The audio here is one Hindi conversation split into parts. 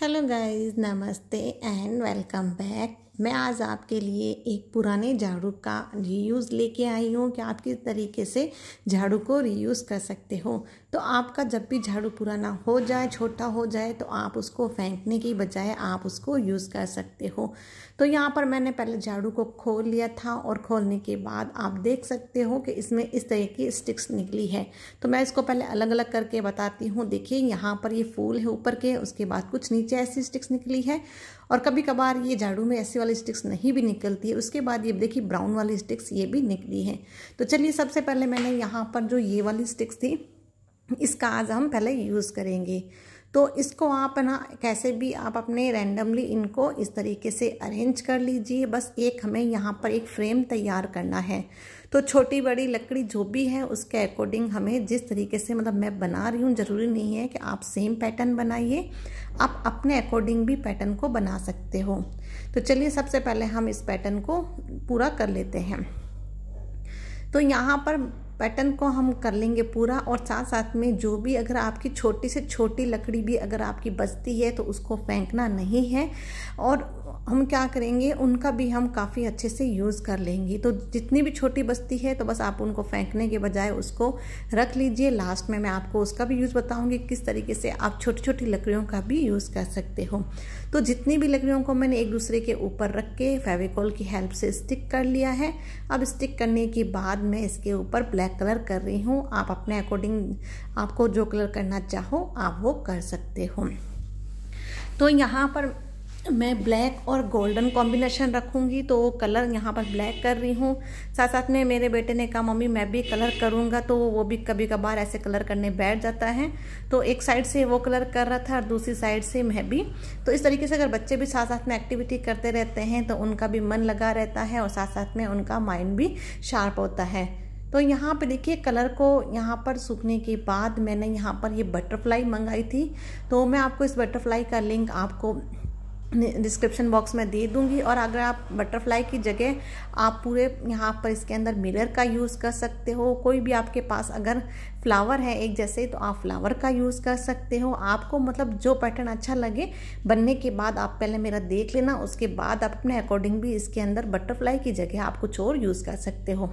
हेलो गाइस, नमस्ते एंड वेलकम बैक। मैं आज आपके लिए एक पुराने झाड़ू का रीयूज़ लेके आई हूँ कि आप किस तरीके से झाड़ू को रीयूज़ कर सकते हो। तो आपका जब भी झाड़ू पुराना हो जाए, छोटा हो जाए, तो आप उसको फेंकने की बजाय आप उसको यूज़ कर सकते हो। तो यहाँ पर मैंने पहले झाड़ू को खोल लिया था और खोलने के बाद आप देख सकते हो कि इसमें इस तरह की स्टिक्स निकली है। तो मैं इसको पहले अलग अलग करके बताती हूँ। देखिए यहाँ पर ये फूल है ऊपर के, उसके बाद कुछ नीचे ऐसी स्टिक्स निकली है और कभी कभार ये झाड़ू में ऐसी वाली स्टिक्स नहीं भी निकलती है। उसके बाद ये देखिए ब्राउन वाली स्टिक्स ये भी निकली है। तो चलिए सबसे पहले मैंने यहाँ पर जो ये वाली स्टिक्स थी इसका आज हम पहले यूज़ करेंगे। तो इसको आप ना कैसे भी आप अपने रैंडमली इनको इस तरीके से अरेंज कर लीजिए। बस एक हमें यहाँ पर एक फ्रेम तैयार करना है। तो छोटी बड़ी लकड़ी जो भी है उसके अकॉर्डिंग हमें जिस तरीके से मतलब मैं बना रही हूँ, ज़रूरी नहीं है कि आप सेम पैटर्न बनाइए, आप अपने अकॉर्डिंग भी पैटर्न को बना सकते हो। तो चलिए सबसे पहले हम इस पैटर्न को पूरा कर लेते हैं। तो यहाँ पर पैटर्न को हम कर लेंगे पूरा और साथ साथ में जो भी अगर आपकी छोटी से छोटी लकड़ी भी अगर आपकी बचती है तो उसको फेंकना नहीं है और हम क्या करेंगे उनका भी हम काफ़ी अच्छे से यूज़ कर लेंगे। तो जितनी भी छोटी बचती है तो बस आप उनको फेंकने के बजाय उसको रख लीजिए। लास्ट में मैं आपको उसका भी यूज़ बताऊंगी किस तरीके से आप छोटी छोटी लकड़ियों का भी यूज़ कर सकते हो। तो जितनी भी लकड़ियों को मैंने एक दूसरे के ऊपर रख के फेविकोल की हेल्प से स्टिक कर लिया है। अब स्टिक करने के बाद मैं इसके ऊपर ब्लैक कलर कर रही हूँ। आप अपने अकॉर्डिंग आपको जो कलर करना चाहो आप वो कर सकते हो। तो यहाँ पर मैं ब्लैक और गोल्डन कॉम्बिनेशन रखूँगी। तो कलर यहाँ पर ब्लैक कर रही हूँ। साथ साथ में मेरे बेटे ने कहा मम्मी मैं भी कलर करूँगा, तो वो भी कभी कभार ऐसे कलर करने बैठ जाता है। तो एक साइड से वो कलर कर रहा था और दूसरी साइड से मैं भी। तो इस तरीके से अगर बच्चे भी साथ साथ में एक्टिविटी करते रहते हैं तो उनका भी मन लगा रहता है और साथ साथ में उनका माइंड भी शार्प होता है। तो यहाँ पे देखिए कलर को यहाँ पर सूखने के बाद मैंने यहाँ पर ये बटरफ्लाई मंगाई थी। तो मैं आपको इस बटरफ्लाई का लिंक आपको डिस्क्रिप्शन बॉक्स में दे दूंगी। और अगर आप बटरफ्लाई की जगह आप पूरे यहाँ पर इसके अंदर मिरर का यूज़ कर सकते हो। कोई भी आपके पास अगर फ्लावर है एक जैसे तो आप फ्लावर का यूज़ कर सकते हो। आपको मतलब जो पैटर्न अच्छा लगे बनने के बाद आप पहले मेरा देख लेना, उसके बाद आप अपने अकॉर्डिंग भी इसके अंदर बटरफ्लाई की जगह आप कुछ और यूज़ कर सकते हो।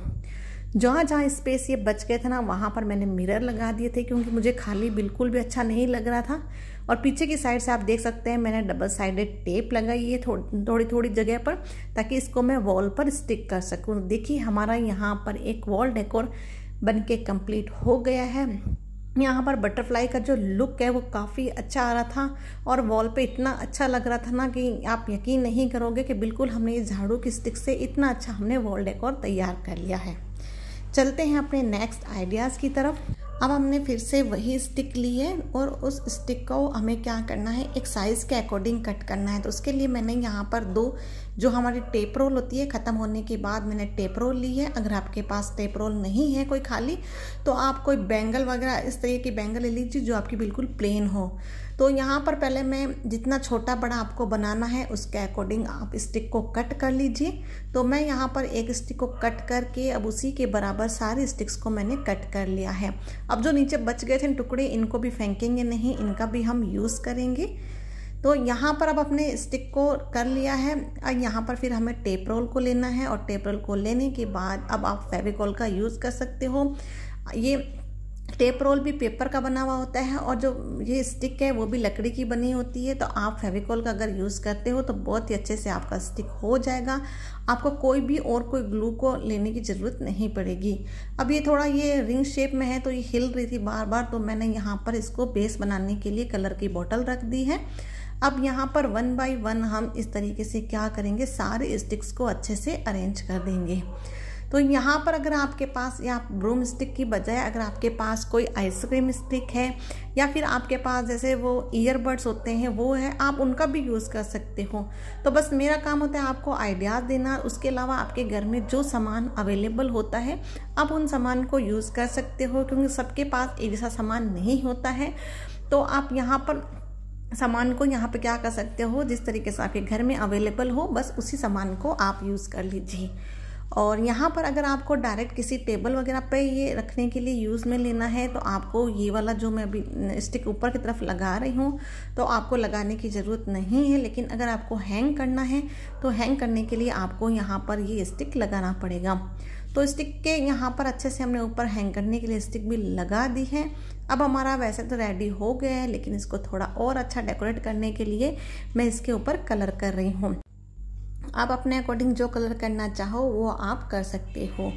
जहाँ जहाँ स्पेस ये बच गए थे ना वहाँ पर मैंने मिरर लगा दिए थे क्योंकि मुझे खाली बिल्कुल भी अच्छा नहीं लग रहा था। और पीछे की साइड से आप देख सकते हैं मैंने डबल साइडेड टेप लगाई है थोड़ी थोड़ी जगह पर, ताकि इसको मैं वॉल पर स्टिक कर सकूं। देखिए हमारा यहाँ पर एक वॉल डेकोर बनके कंप्लीट हो गया है। यहाँ पर बटरफ्लाई का जो लुक है वो काफ़ी अच्छा आ रहा था और वॉल पे इतना अच्छा लग रहा था ना कि आप यकीन नहीं करोगे कि बिल्कुल हमने ये झाड़ू की स्टिक से इतना अच्छा हमने वॉल डेकोर तैयार कर लिया है। चलते हैं अपने नेक्स्ट आइडियाज़ की तरफ। अब हमने फिर से वही स्टिक ली है और उस स्टिक को हमें क्या करना है, एक साइज़ के अकॉर्डिंग कट करना है। तो उसके लिए मैंने यहाँ पर दो जो हमारी टेप रोल होती है ख़त्म होने के बाद मैंने टेप रोल ली है। अगर आपके पास टेप रोल नहीं है कोई खाली तो आप कोई बैंगल वगैरह इस तरह की बैंगल ले लीजिए जो आपकी बिल्कुल प्लेन हो। तो यहाँ पर पहले मैं जितना छोटा बड़ा आपको बनाना है उसके अकॉर्डिंग आप स्टिक को कट कर लीजिए। तो मैं यहाँ पर एक स्टिक को कट करके अब उसी के बराबर सारे स्टिक्स को मैंने कट कर लिया है। अब जो नीचे बच गए थे टुकड़े इनको भी फेंकेंगे नहीं, इनका भी हम यूज़ करेंगे। तो यहाँ पर अब अपने स्टिक को कर लिया है। अब यहाँ पर फिर हमें टेप रोल को लेना है और टेप रोल को लेने के बाद अब आप फेविकोल का यूज़ कर सकते हो। ये टेप रोल भी पेपर का बना हुआ होता है और जो ये स्टिक है वो भी लकड़ी की बनी होती है। तो आप फेविकोल का अगर यूज़ करते हो तो बहुत ही अच्छे से आपका स्टिक हो जाएगा। आपको कोई भी और कोई ग्लू को लेने की ज़रूरत नहीं पड़ेगी। अब ये थोड़ा ये रिंग शेप में है तो ये हिल रही थी बार बार, तो मैंने यहाँ पर इसको बेस बनाने के लिए कलर की बोतल रख दी है। अब यहाँ पर 1 by 1 हम इस तरीके से क्या करेंगे, सारे स्टिक्स को अच्छे से अरेंज कर देंगे। तो यहाँ पर अगर आपके पास या ब्रूम स्टिक की बजाय अगर आपके पास कोई आइसक्रीम स्टिक है या फिर आपके पास जैसे वो ईयरबड्स होते हैं वो है, आप उनका भी यूज़ कर सकते हो। तो बस मेरा काम होता है आपको आइडियाज़ देना। उसके अलावा आपके घर में जो सामान अवेलेबल होता है आप उन सामान को यूज़ कर सकते हो क्योंकि सबके पास एक जैसा सामान नहीं होता है। तो आप यहाँ पर सामान को यहाँ पे क्या कर सकते हो, जिस तरीके से आपके घर में अवेलेबल हो बस उसी सामान को आप यूज़ कर लीजिए। और यहाँ पर अगर आपको डायरेक्ट किसी टेबल वगैरह पे ये रखने के लिए यूज़ में लेना है तो आपको ये वाला जो मैं अभी स्टिक ऊपर की तरफ लगा रही हूँ तो आपको लगाने की ज़रूरत नहीं है। लेकिन अगर आपको हैंग करना है तो हैंग करने के लिए आपको यहाँ पर ये स्टिक लगाना पड़ेगा। तो स्टिक के यहाँ पर अच्छे से हमने ऊपर हैंग करने के लिए स्टिक भी लगा दी है। अब हमारा वैसे तो रेडी हो गया है, लेकिन इसको थोड़ा और अच्छा डेकोरेट करने के लिए मैं इसके ऊपर कलर कर रही हूँ। आप अपने अकॉर्डिंग जो कलर करना चाहो वो आप कर सकते हो।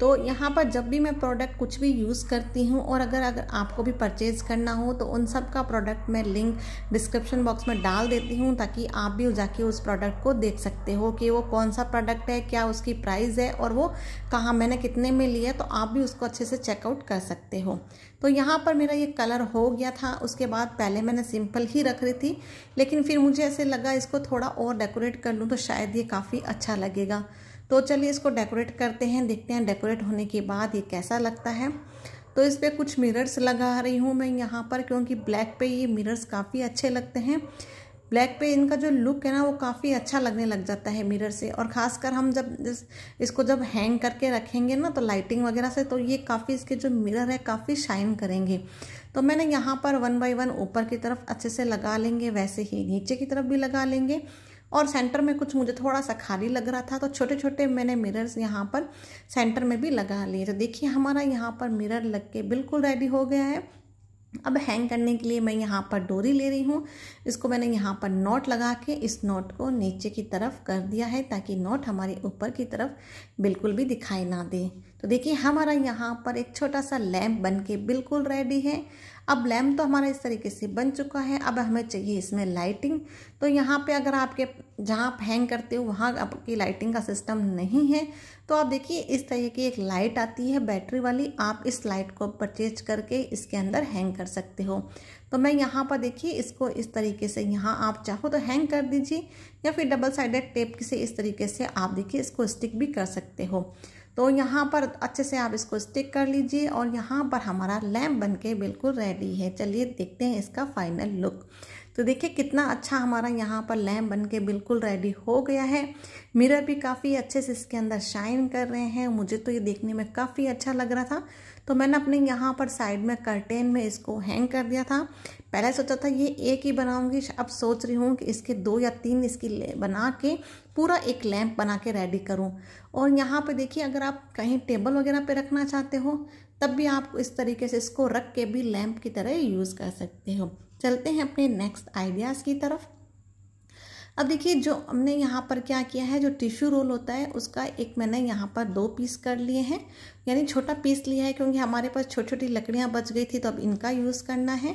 तो यहाँ पर जब भी मैं प्रोडक्ट कुछ भी यूज़ करती हूँ और अगर आपको भी परचेज़ करना हो तो उन सब का प्रोडक्ट मैं लिंक डिस्क्रिप्शन बॉक्स में डाल देती हूँ ताकि आप भी जाके उस प्रोडक्ट को देख सकते हो कि वो कौन सा प्रोडक्ट है, क्या उसकी प्राइस है और वो कहाँ मैंने कितने में लिया, तो आप भी उसको अच्छे से चेकआउट कर सकते हो। तो यहाँ पर मेरा ये कलर हो गया था। उसके बाद पहले मैंने सिंपल ही रख रही थी, लेकिन फिर मुझे ऐसे लगा इसको थोड़ा और डेकोरेट कर लूँ तो शायद ये काफ़ी अच्छा लगेगा। तो चलिए इसको डेकोरेट करते हैं, देखते हैं डेकोरेट होने के बाद ये कैसा लगता है। तो इस पर कुछ मिरर्स लगा रही हूँ मैं यहाँ पर, क्योंकि ब्लैक पे ये मिरर्स काफ़ी अच्छे लगते हैं। ब्लैक पे इनका जो लुक है ना वो काफ़ी अच्छा लगने लग जाता है मिरर से, और ख़ासकर हम जब इसको जब हैंग करके रखेंगे ना तो लाइटिंग वगैरह से तो ये काफ़ी इसके जो मिरर है काफ़ी शाइन करेंगे। तो मैंने यहाँ पर 1 by 1 ऊपर की तरफ अच्छे से लगा लेंगे, वैसे ही नीचे की तरफ भी लगा लेंगे। और सेंटर में कुछ मुझे थोड़ा सा खाली लग रहा था तो छोटे छोटे मैंने मिरर्स यहाँ पर सेंटर में भी लगा लिए। तो देखिए हमारा यहाँ पर मिरर लग के बिल्कुल रेडी हो गया है। अब हैंग करने के लिए मैं यहाँ पर डोरी ले रही हूँ, इसको मैंने यहाँ पर नॉट लगा के इस नॉट को नीचे की तरफ कर दिया है ताकि नॉट हमारे ऊपर की तरफ बिल्कुल भी दिखाई ना दे। तो देखिए हमारा यहाँ पर एक छोटा सा लैम्प बन के बिल्कुल रेडी है। अब लैम्प तो हमारा इस तरीके से बन चुका है। अब हमें चाहिए इसमें लाइटिंग। तो यहाँ पे अगर आपके जहाँ आप हैंग करते हो वहाँ आपकी लाइटिंग का सिस्टम नहीं है तो आप देखिए इस तरीके की एक लाइट आती है बैटरी वाली, आप इस लाइट को परचेज करके इसके अंदर हैंग कर सकते हो। तो मैं यहाँ पर देखिए इसको इस तरीके से यहाँ आप चाहो तो हैंग कर दीजिए या फिर डबल साइडेड टेप से इस तरीके से आप देखिए इसको स्टिक भी कर सकते हो। तो यहाँ पर अच्छे से आप इसको स्टिक कर लीजिए और यहाँ पर हमारा लैम्प बनके बिल्कुल रेडी है। चलिए देखते हैं इसका फाइनल लुक। तो देखिए कितना अच्छा हमारा यहाँ पर लैम्प बनके बिल्कुल रेडी हो गया है। मिरर भी काफ़ी अच्छे से इसके अंदर शाइन कर रहे हैं, मुझे तो ये देखने में काफ़ी अच्छा लग रहा था। तो मैंने अपने यहाँ पर साइड में कर्टेन में इसको हैंग कर दिया था। पहले सोचा था ये एक ही बनाऊंगी, अब सोच रही हूँ कि इसके 2 या 3 इसकी बना के पूरा एक लैम्प बना के रेडी करूँ। और यहाँ पे देखिए अगर आप कहीं टेबल वगैरह पे रखना चाहते हो तब भी आप इस तरीके से इसको रख के भी लैम्प की तरह यूज़ कर सकते हो। चलते हैं अपने नेक्स्ट आइडियाज़ की तरफ। अब देखिए जो हमने यहाँ पर क्या किया है, जो टिश्यू रोल होता है उसका एक मैंने यहाँ पर 2 पीस कर लिए हैं, यानी छोटा पीस लिया है क्योंकि हमारे पास छोटी छोटी लकड़ियाँ बच गई थी तो अब इनका यूज़ करना है।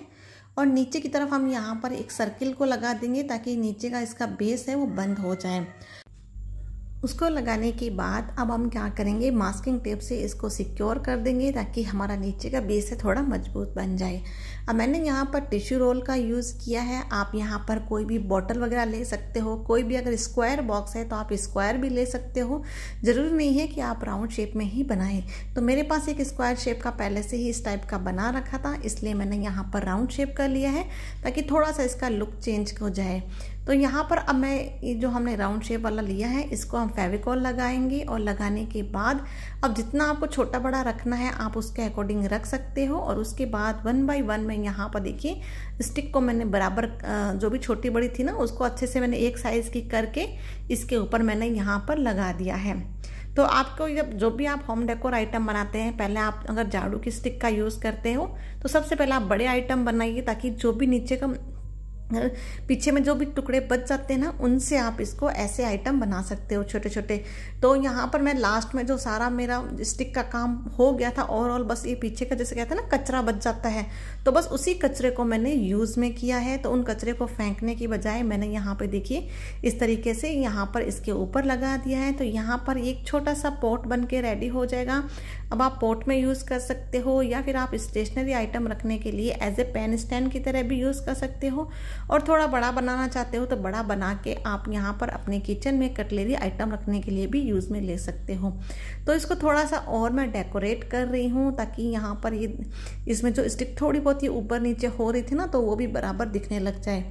और नीचे की तरफ हम यहाँ पर एक सर्किल को लगा देंगे ताकि नीचे का इसका बेस है वो बंद हो जाए। उसको लगाने के बाद अब हम क्या करेंगे, मास्किंग टेप से इसको सिक्योर कर देंगे ताकि हमारा नीचे का बेस है थोड़ा मजबूत बन जाए। अब मैंने यहाँ पर टिश्यू रोल का यूज़ किया है, आप यहाँ पर कोई भी बॉटल वगैरह ले सकते हो, कोई भी अगर स्क्वायर बॉक्स है तो आप स्क्वायर भी ले सकते हो, ज़रूरी नहीं है कि आप राउंड शेप में ही बनाएं। तो मेरे पास एक स्क्वायर शेप का पहले से ही इस टाइप का बना रखा था इसलिए मैंने यहाँ पर राउंड शेप कर लिया है ताकि थोड़ा सा इसका लुक चेंज हो जाए। तो यहाँ पर अब मैं जो हमने राउंड शेप वाला लिया है इसको हम फेविकॉल लगाएंगे और लगाने के बाद अब जितना आपको छोटा बड़ा रखना है आप उसके अकॉर्डिंग रख सकते हो। और उसके बाद 1 by 1 में यहाँ पर देखिए स्टिक को मैंने बराबर जो भी छोटी बड़ी थी ना उसको अच्छे से मैंने एक साइज़ की करके इसके ऊपर मैंने यहाँ पर लगा दिया है। तो आपको जब जो भी आप होम डेकोर आइटम बनाते हैं पहले आप अगर झाड़ू की स्टिक का यूज़ करते हो तो सबसे पहले आप बड़े आइटम बनाइए ताकि जो भी नीचे का पीछे में जो भी टुकड़े बच जाते हैं ना उनसे आप इसको ऐसे आइटम बना सकते हो छोटे छोटे। तो यहाँ पर मैं लास्ट में जो सारा मेरा स्टिक का काम हो गया था ओवरऑल, बस ये पीछे का जैसे कहते हैं ना कचरा बच जाता है तो बस उसी कचरे को मैंने यूज़ में किया है। तो उन कचरे को फेंकने की बजाय मैंने यहाँ पे देखिए इस तरीके से यहाँ पर इसके ऊपर लगा दिया है। तो यहाँ पर एक छोटा सा पॉट बन के रेडी हो जाएगा। अब आप पॉट में यूज़ कर सकते हो या फिर आप स्टेशनरी आइटम रखने के लिए एज ए पेन स्टैंड की तरह भी यूज़ कर सकते हो। और थोड़ा बड़ा बनाना चाहते हो तो बड़ा बना के आप यहाँ पर अपने किचन में कटलरी आइटम रखने के लिए भी यूज़ में ले सकते हो। तो इसको थोड़ा सा और मैं डेकोरेट कर रही हूँ ताकि यहाँ पर ये इसमें जो स्टिक थोड़ी बहुत ही ऊपर नीचे हो रही थी ना तो वो भी बराबर दिखने लग जाए।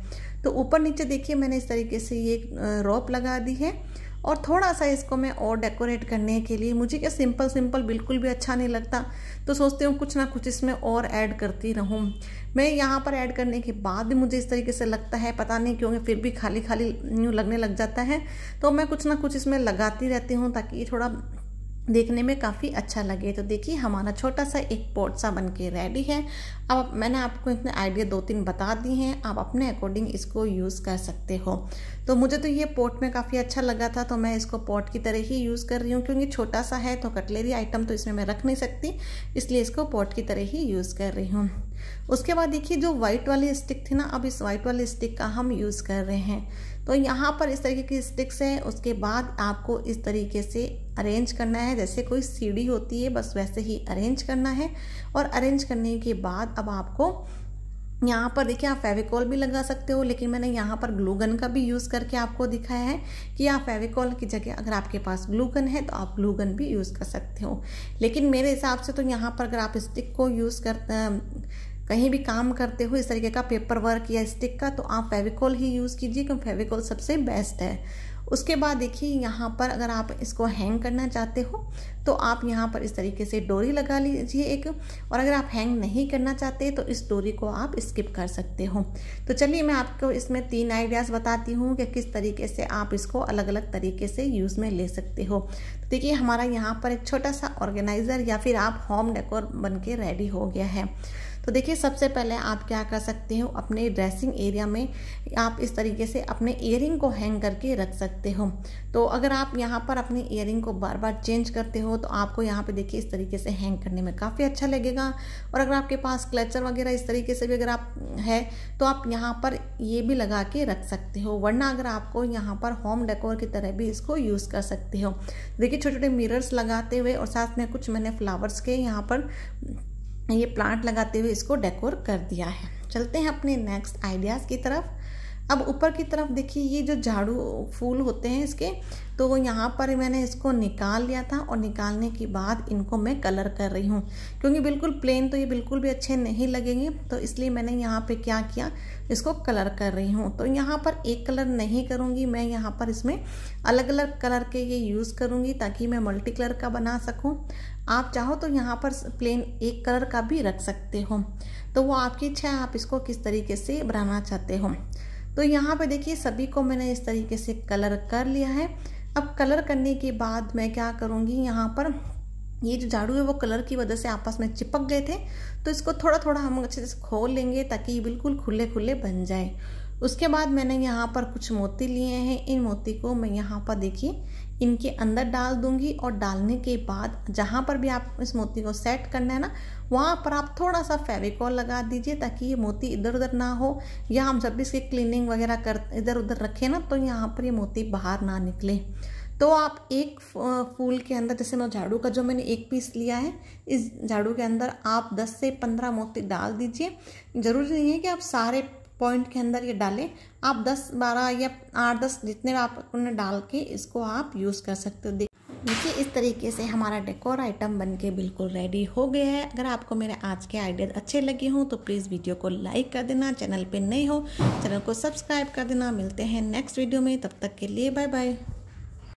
तो ऊपर नीचे देखिए मैंने इस तरीके से ये रोप लगा दी है और थोड़ा सा इसको मैं और डेकोरेट करने के लिए, मुझे क्या सिंपल सिंपल बिल्कुल भी अच्छा नहीं लगता, तो सोचती हूँ कुछ ना कुछ इसमें और ऐड करती रहूँ। मैं यहाँ पर ऐड करने के बाद भी मुझे इस तरीके से लगता है, पता नहीं क्यों फिर भी खाली खाली यूँ लगने लग जाता है, तो मैं कुछ ना कुछ इसमें लगाती रहती हूँ ताकि ये थोड़ा देखने में काफ़ी अच्छा लगे। तो देखिए हमारा छोटा सा एक पॉट सा बन के रेडी है। अब मैंने आपको इतने आइडिया 2-3 बता दिए हैं, आप अपने अकॉर्डिंग इसको यूज़ कर सकते हो। तो मुझे तो ये पॉट में काफ़ी अच्छा लगा था, तो मैं इसको पॉट की तरह ही यूज़ कर रही हूँ, क्योंकि छोटा सा है तो कटलरी आइटम तो इसमें मैं रख नहीं सकती, इसलिए इसको पॉट की तरह ही यूज़ कर रही हूँ। उसके बाद देखिए जो वाइट वाली स्टिक थी ना, अब इस वाइट वाली स्टिक का हम यूज़ कर रहे हैं। तो यहाँ पर इस तरीके की स्टिक्स हैं। उसके बाद आपको इस तरीके से अरेंज करना है, जैसे कोई सीढ़ी होती है बस वैसे ही अरेंज करना है। और अरेंज करने के बाद अब आपको यहाँ पर देखिए, आप फेविकॉल भी लगा सकते हो, लेकिन मैंने यहाँ पर ग्लू गन का भी यूज़ करके आपको दिखाया है कि आप फेविकॉल की जगह अगर आपके पास ग्लू गन है तो आप ग्लू गन भी यूज़ कर सकते हो। लेकिन मेरे हिसाब से तो यहाँ पर अगर आप स्टिक को यूज़ कहीं भी काम करते हो इस तरीके का पेपर वर्क या स्टिक का, तो आप फेविकॉल ही यूज़ कीजिए, क्योंकि फेविकॉल सबसे बेस्ट है। उसके बाद देखिए यहाँ पर अगर आप इसको हैंग करना चाहते हो तो आप यहाँ पर इस तरीके से डोरी लगा लीजिए एक, और अगर आप हैंग नहीं करना चाहते तो इस डोरी को आप स्किप कर सकते हो। तो चलिए मैं आपको इसमें 3 आइडियाज़ बताती हूँ कि किस तरीके से आप इसको अलग अलग तरीके से यूज़ में ले सकते हो। तो देखिए हमारा यहाँ पर एक छोटा सा ऑर्गेनाइज़र या फिर आप होम डेकोर बन के रेडी हो गया है। तो देखिए सबसे पहले आप क्या कर सकते हो, अपने ड्रेसिंग एरिया में आप इस तरीके से अपने ईयरिंग को हैंग करके रख सकते हो। तो अगर आप यहाँ पर अपने ईयरिंग को बार बार चेंज करते हो तो आपको यहाँ पे देखिए इस तरीके से हैंग करने में काफ़ी अच्छा लगेगा। और अगर आपके पास क्लचर वगैरह इस तरीके से भी अगर आप है तो आप यहाँ पर ये भी लगा के रख सकते हो, वरना अगर आपको यहाँ पर होम डेकोर की तरह भी इसको यूज़ कर सकते हो। देखिए छोटे छोटे मिरर्स लगाते हुए और साथ में कुछ मैंने फ्लावर्स के यहाँ पर ये प्लांट लगाते हुए इसको डेकोर कर दिया है। चलते हैं अपने नेक्स्ट आइडियाज़ की तरफ। अब ऊपर की तरफ देखिए ये जो झाड़ू फूल होते हैं इसके, तो यहाँ पर मैंने इसको निकाल लिया था और निकालने के बाद इनको मैं कलर कर रही हूँ, क्योंकि बिल्कुल प्लेन तो ये बिल्कुल भी अच्छे नहीं लगेंगे, तो इसलिए मैंने यहाँ पे क्या किया, इसको कलर कर रही हूँ। तो यहाँ पर एक कलर नहीं करूँगी मैं, यहाँ पर इसमें अलग अलग कलर के ये यूज़ करूँगी ताकि मैं मल्टी कलर का बना सकूँ। आप चाहो तो यहाँ पर प्लेन एक कलर का भी रख सकते हो, तो वो आपकी इच्छा है आप इसको किस तरीके से बनाना चाहते हो। तो यहाँ पे देखिए सभी को मैंने इस तरीके से कलर कर लिया है। अब कलर करने के बाद मैं क्या करूँगी, यहाँ पर ये जो झाड़ू है वो कलर की वजह से आपस में चिपक गए थे, तो इसको थोड़ा थोड़ा हम अच्छे से खोल लेंगे ताकि ये बिल्कुल खुले खुले बन जाए। उसके बाद मैंने यहाँ पर कुछ मोती लिए हैं, इन मोती को मैं यहाँ पर देखिए इनके अंदर डाल दूंगी। और डालने के बाद जहाँ पर भी आप इस मोती को सेट करना है ना, वहाँ पर आप थोड़ा सा फेविकॉल लगा दीजिए ताकि ये मोती इधर उधर ना हो, या हम जब भी इसकी क्लीनिंग वगैरह कर इधर उधर रखें ना तो यहाँ पर ये मोती बाहर ना निकले। तो आप एक फूल के अंदर, जैसे मैं झाड़ू का जो मैंने एक पीस लिया है, इस झाड़ू के अंदर आप 10 से 15 मोती डाल दीजिए। ज़रूरी नहीं है कि आप सारे पॉइंट के अंदर ये डालें, आप 10, 12 या 8, 10 जितने आप उन्हें डाल के इसको आप यूज़ कर सकते हो। देखिए इस तरीके से हमारा डेकोर आइटम बनके बिल्कुल रेडी हो गया है। अगर आपको मेरे आज के आइडियाज़ अच्छे लगे हों तो प्लीज़ वीडियो को लाइक कर देना, चैनल पे नए हो चैनल को सब्सक्राइब कर देना। मिलते हैं नेक्स्ट वीडियो में, तब तक के लिए बाय बाय।